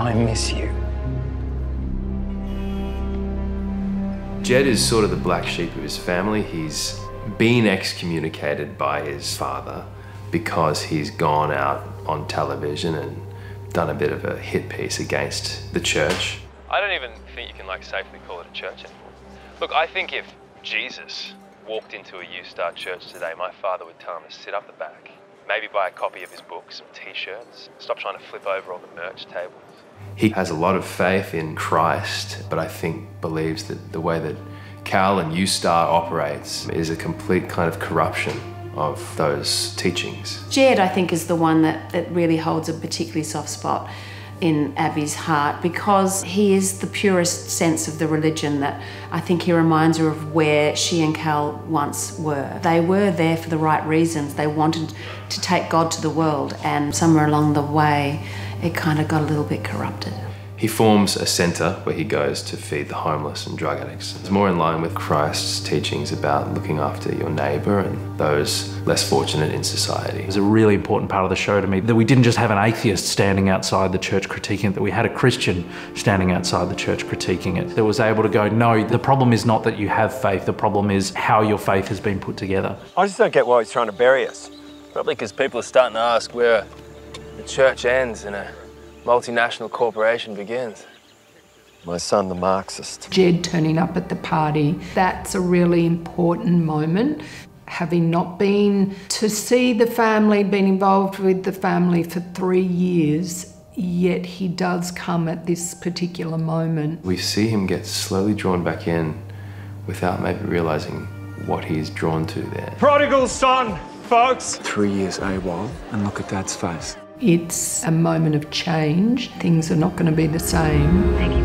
I miss you. Jed is sort of the black sheep of his family. He's been excommunicated by his father because he's gone out on television and done a bit of a hit piece against the church. I don't even think you can safely call it a church anymore. Look, I think if Jesus walked into a U Star church today, my father would tell him to sit up the back, maybe buy a copy of his book, some t-shirts, stop trying to flip over all the merch tables. He has a lot of faith in Christ, but I think believes that the way that Cal and U Star operates is a complete kind of corruption of those teachings. Jed, I think, is the one that really holds a particularly soft spot in Abby's heart, because he is the purest sense of the religion that I think he reminds her of where she and Cal once were. They were there for the right reasons. They wanted to take God to the world, and somewhere along the way, it kind of got a little bit corrupted. He forms a centre where he goes to feed the homeless and drug addicts. It's more in line with Christ's teachings about looking after your neighbour and those less fortunate in society. It was a really important part of the show to me that we didn't just have an atheist standing outside the church critiquing it, that we had a Christian standing outside the church critiquing it, that was able to go, no, the problem is not that you have faith, the problem is how your faith has been put together. I just don't get why he's trying to bury us. Probably because people are starting to ask where the church ends and a multinational corporation begins. My son, the Marxist. Jed turning up at the party, that's a really important moment. Having not been to see the family, been involved with the family for 3 years, yet he does come at this particular moment. We see him get slowly drawn back in without maybe realising what he's drawn to there. Prodigal son, folks! 3 years AWOL, and look at Dad's face. It's a moment of change. Things are not going to be the same.